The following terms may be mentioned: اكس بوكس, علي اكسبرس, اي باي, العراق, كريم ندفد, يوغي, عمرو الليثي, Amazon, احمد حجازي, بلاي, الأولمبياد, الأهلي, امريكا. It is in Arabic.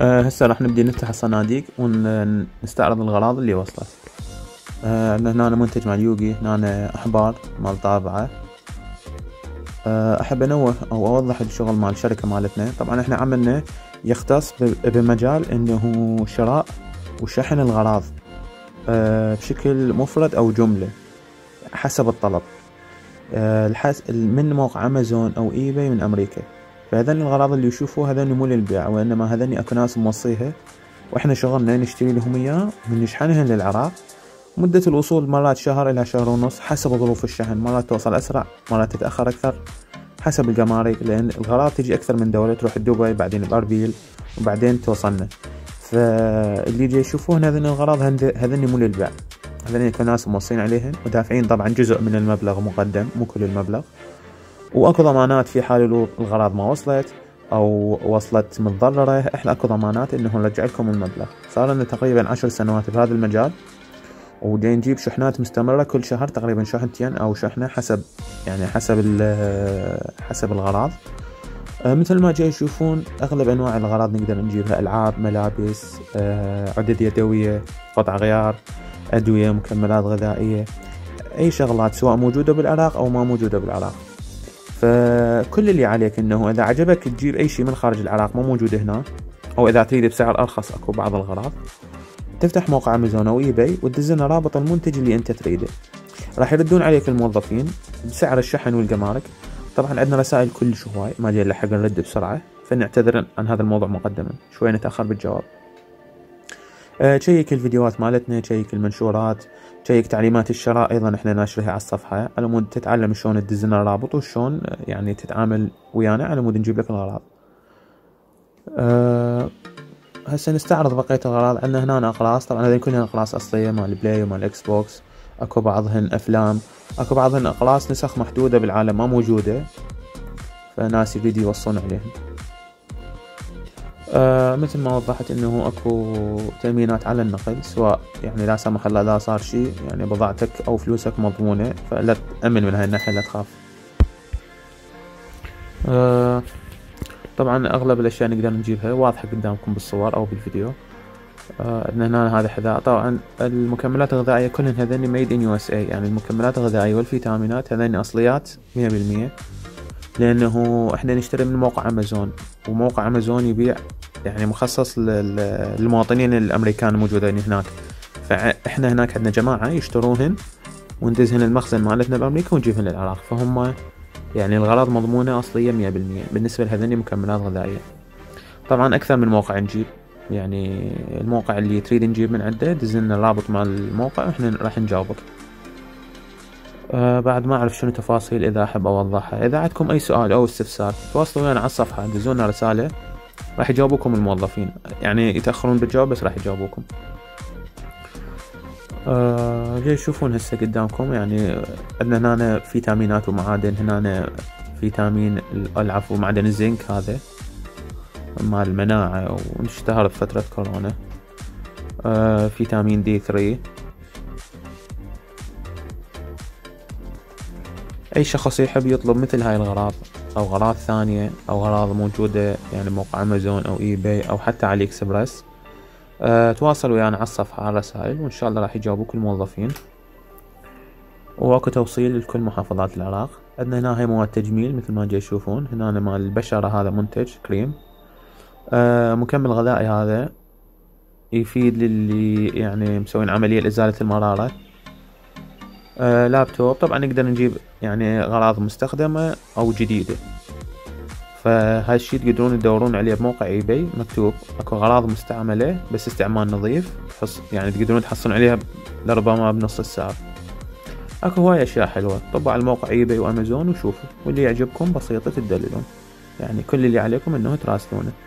هسه راح نبدي نفتح الصناديق ونستعرض الاغراض اللي وصلت. هنا منتج مال يوغي، هنا احبار مال طابعه. احب انوه او اوضح الشغل مال الشركه مالتنا. طبعا احنا عملنا يختص بمجال انه شراء وشحن الاغراض بشكل مفرد او جمله حسب الطلب من موقع امازون او اي باي من امريكا. فهذني الغراض اللي يشوفوه هذني مو للبيع، وانما هذني اكو ناس موصيها واحنا شغلنا نشتري لهم اياه ونشحنها للعراق. مدة الوصول مرات شهر الى شهر ونص حسب ظروف الشحن، مرات توصل اسرع مرات تتاخر اكثر حسب الجمارك، لان الغراض تجي اكثر من دولة، تروح دبي بعدين باربيل وبعدين توصلنا. فاللي جاي يشوفون هذني الغراض هذني مو للبيع، هذني اكو ناس موصين عليهم ودافعين طبعا جزء من المبلغ مقدم، مو كل المبلغ، واكو ضمانات في حال الغراض ما وصلت او وصلت متضرره، احنا اكو ضمانات انه نرجع لكم المبلغ. صار لنا تقريبا 10 سنوات بهذا المجال، وجاي نجيب شحنات مستمره كل شهر تقريبا شحنتين او شحنه حسب يعني حسب الغراض. مثل ما جاي يشوفون اغلب انواع الغراض نقدر نجيبها، العاب، ملابس، عدد يدويه، قطع غيار، ادويه، مكملات غذائيه، اي شغلات سواء موجوده بالعراق او ما موجوده بالعراق. فكل اللي عليك انه اذا عجبك تجيب اي شيء من خارج العراق ما موجود هنا، او اذا تريد بسعر ارخص اكو بعض الغراض، تفتح موقع امازون او اي باي وتدز لنا رابط المنتج اللي انت تريده. راح يردون عليك الموظفين بسعر الشحن والجمارك. طبعا عندنا رسائل كلش هواي ما جاي نلحق نرد بسرعه، فنعتذر عن هذا الموضوع مقدما، شوي نتاخر بالجواب. تشيك الفيديوهات مالتنا، تشيك المنشورات، تشيك تعليمات الشراء ايضا احنا ناشرها على الصفحه، على مود تتعلم شلون تدز لنا الرابط وشلون يعني تتعامل ويانا على مود نجيب لك الغراض. هسه نستعرض بقيه الغراض. عندنا هنا اقراص، طبعا هذين كلهن اقراص اصليه مال بلاي ومال اكس بوكس، اكو بعضهن افلام، اكو بعضهن اقراص نسخ محدوده بالعالم ما موجوده، فناس يريد يوصون عليهن. مثل ما وضحت انه اكو تامينات على النقل، سواء يعني لا سمح الله لا صار شيء يعني بضاعتك او فلوسك مضمونه، فلا تامن من هاي الناحيه، لا تخاف. طبعا اغلب الاشياء نقدر نجيبها واضحه قدامكم بالصور او بالفيديو. عندنا هنا هذا حذاء، طبعا المكملات الغذائيه كلهن هذني ميد ان يو اس اي، يعني المكملات الغذائيه والفيتامينات هذني اصليات 100%، لانه احنا نشتري من موقع امازون، وموقع امازون يبيع يعني مخصص للمواطنين الامريكان الموجودين هناك، فاحنا هناك عندنا جماعه يشتروهن وندزهن المخزن مالتنا بامريكا ونجيبهن للعراق، فهم يعني الغراض مضمونه اصليه 100%. بالنسبه لهذني مكملات غذائيه طبعا اكثر من موقع نجيب، يعني الموقع اللي تريد نجيب من عنده دزلنا الرابط مال الموقع واحنا راح نجاوبك. بعد ما اعرف شنو تفاصيل اذا احب اوضحها. اذا عندكم اي سؤال او استفسار تواصلوا ويانا على الصفحه، دزونا رساله راح يجاوبوكم الموظفين، يعني يتاخرون بالجواب بس راح يجاوبوكم. جاي تشوفون هسه قدامكم يعني عندنا هنا فيتامينات ومعادن، هنا فيتامين العفو معدن الزنك هذا مال المناعه واشتهر بفتره كورونا، فيتامين دي 3. اي شخص يحب يطلب مثل هاي الغراض او غراض ثانية او غراض موجودة يعني موقع امازون او اي باي او حتى علي اكسبرس، تواصل ويانا يعني على الصفحة على الرسائل وان شاء الله راح يجاوبوك الموظفين. واكو توصيل لكل محافظات العراق. عندنا هنا هي مواد تجميل مثل ما جاي تشوفون، هنا مال البشرة هذا منتج كريم، مكمل غذائي هذا يفيد للي يعني مسوين عملية لازالة المرارة، لابتوب، طبعا نقدر نجيب يعني اغراض مستخدمه او جديده، فهالشي تقدرون تدورون عليه بموقع اي باي مكتوب اكو اغراض مستعمله بس استعمال نظيف، يعني تقدرون تحصلون عليها لربما بنص السعر. اكو هواي اشياء حلوه، طبعا على الموقع اي باي وامازون وشوفوا، واللي يعجبكم بسيطه تدللون، يعني كل اللي عليكم انه تراسلونه.